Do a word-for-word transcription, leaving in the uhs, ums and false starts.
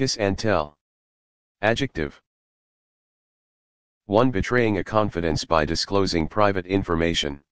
Kiss and tell. Adjective. one Betraying a confidence by disclosing private information.